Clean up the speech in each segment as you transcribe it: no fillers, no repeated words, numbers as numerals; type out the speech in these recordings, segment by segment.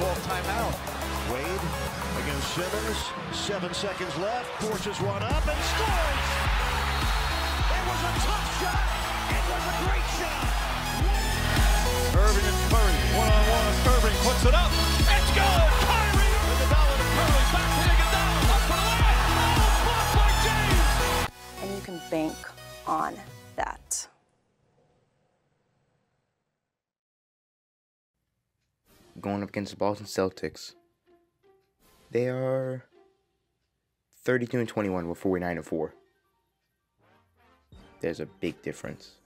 call timeout. Wade against Simmons, 7 seconds left, forces one up and scores! It was a tough shot, it was a great shot! Irving and Curry, one-on-one, Irving puts it up, it's good! Kyrie! With the dollar to Curry, back to Iguodala, up for the layup! Oh, blocked by James! And you can bank on that. Going up against the Boston Celtics. They are 32-21 with 49-4. There's a big difference.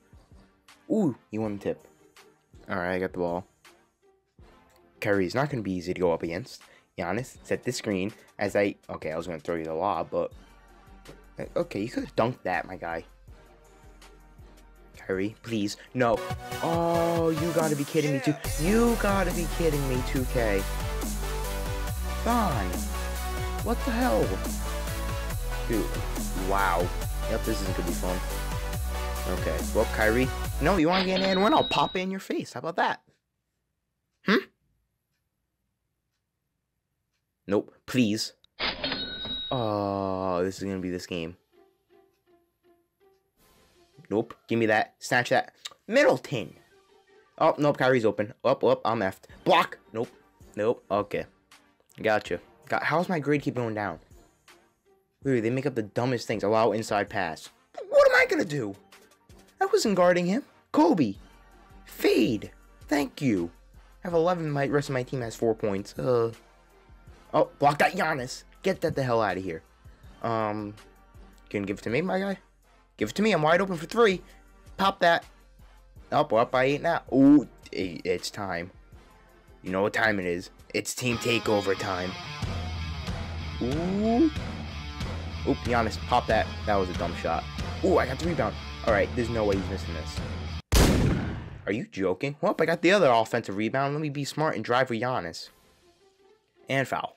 Ooh, he won the tip. Alright, I got the ball. Kyrie's not going to be easy to go up against. Giannis set this screen as I was going to throw you the lob, but... Okay, you could have dunked that, my guy. Kyrie, please, no. Oh, you gotta be kidding me, too. You gotta be kidding me, 2K. Thon, what the hell? Dude, wow. Yep, this isn't gonna be fun. Okay, well, Kyrie. No, you wanna get an and-one? I'll pop it in your face. How about that? Hmm? Nope, please. Oh, this is gonna be this game. Nope. Give me that. Snatch that. Middleton. Oh, nope. Kyrie's open. Up. I'm effed. Block. Nope. Okay. Gotcha. How's my grade keep going down? Literally, they make up the dumbest things. Allow inside pass. What am I going to do? I wasn't guarding him. Kobe. Fade. Thank you. I have 11. My rest of my team has 4 points. Oh, block that Giannis. Get that the hell out of here. Can you give it to me, my guy? Give it to me. I'm wide open for 3. Pop that. Up, we're up by 8 now. Ooh, it's time. You know what time it is. It's team takeover time. Ooh. Oop, Giannis, pop that. That was a dumb shot. Ooh, I got the rebound. All right, there's no way he's missing this. Are you joking? Well, I got the other offensive rebound. Let me be smart and drive with Giannis. And foul.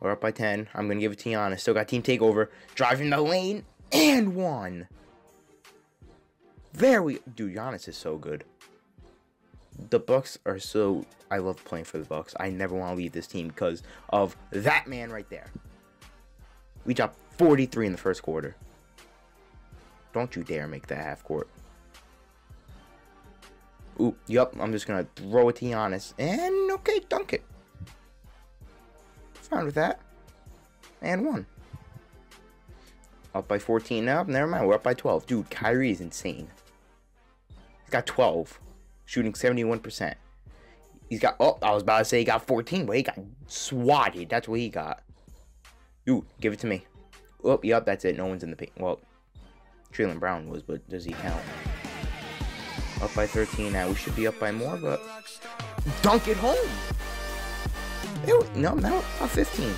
We're up by 10. I'm going to give it to Giannis. Still got team takeover. Driving the lane. And one. There we... Dude, Giannis is so good. The Bucks are so... I love playing for the Bucks. I never want to leave this team because of that man right there. We dropped 43 in the first quarter. Don't you dare make that half court. Ooh, yep. I'm just going to throw it to Giannis. And, okay, dunk it. With that and one up by 14 now. Never mind, we're up by 12. Dude, Kyrie is insane. He's got 12 shooting 71%. He's got, oh, I was about to say he got 14, but he got swatted. That's what he got. Dude, give it to me. Oh, yep, that's it. No one's in the paint. Well, Trayland Brown was, but does he count? Up by 13 now. We should be up by more, but dunk it home. No, now about 15.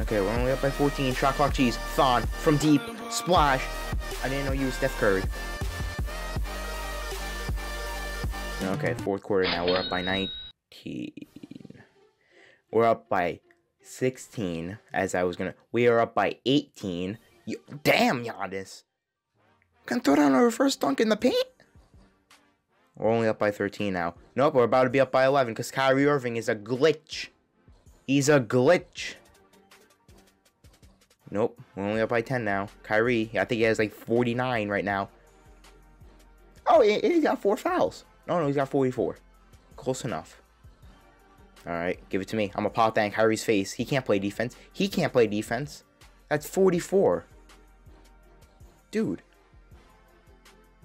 Okay, we're only up by 14. Shot clock cheese. Thon from deep. Splash. I didn't know you were Steph Curry. Okay, fourth quarter now. We're up by 19. We're up by 16. We are up by 18. Damn, Giannis. Can throw down a reverse dunk in the paint? We're only up by 13 now. Nope, we're about to be up by 11 because Kyrie Irving is a glitch. He's a glitch. Nope, we're only up by 10 now. Kyrie, I think he has like 49 right now. Oh, he's got 4 fouls. No, he's got 44. Close enough. All right, give it to me. I'm going to pop that in Kyrie's face. He can't play defense. That's 44. Dude.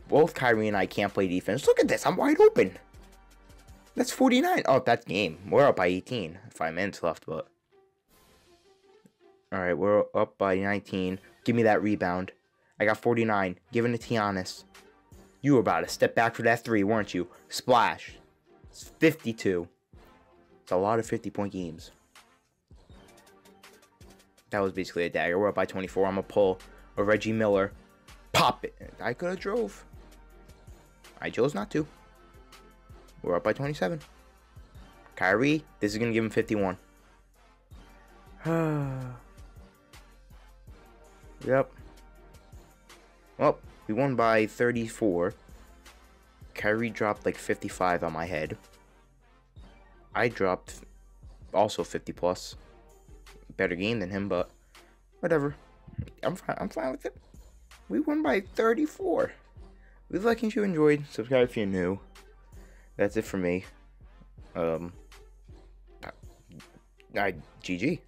Both Kyrie and I can't play defense. Look at this. I'm wide open. That's 49. Oh, that's game. We're up by 18. 5 minutes left, but... All right, we're up by 19. Give me that rebound. I got 49. Giving it to Giannis. You were about to step back for that 3, weren't you? Splash. It's 52. It's a lot of 50-point games. That was basically a dagger. We're up by 24. I'm going to pull a Reggie Miller. Pop it. I could have drove. I chose not to. We're up by 27. Kyrie, this is going to give him 51. Yep. Well, we won by 34. Kyrie dropped like 55 on my head. I dropped also 50 plus. Better game than him, but whatever. I'm fine with it. We won by 34. Leave a like if you enjoyed. Subscribe if you're new. That's it for me. GG.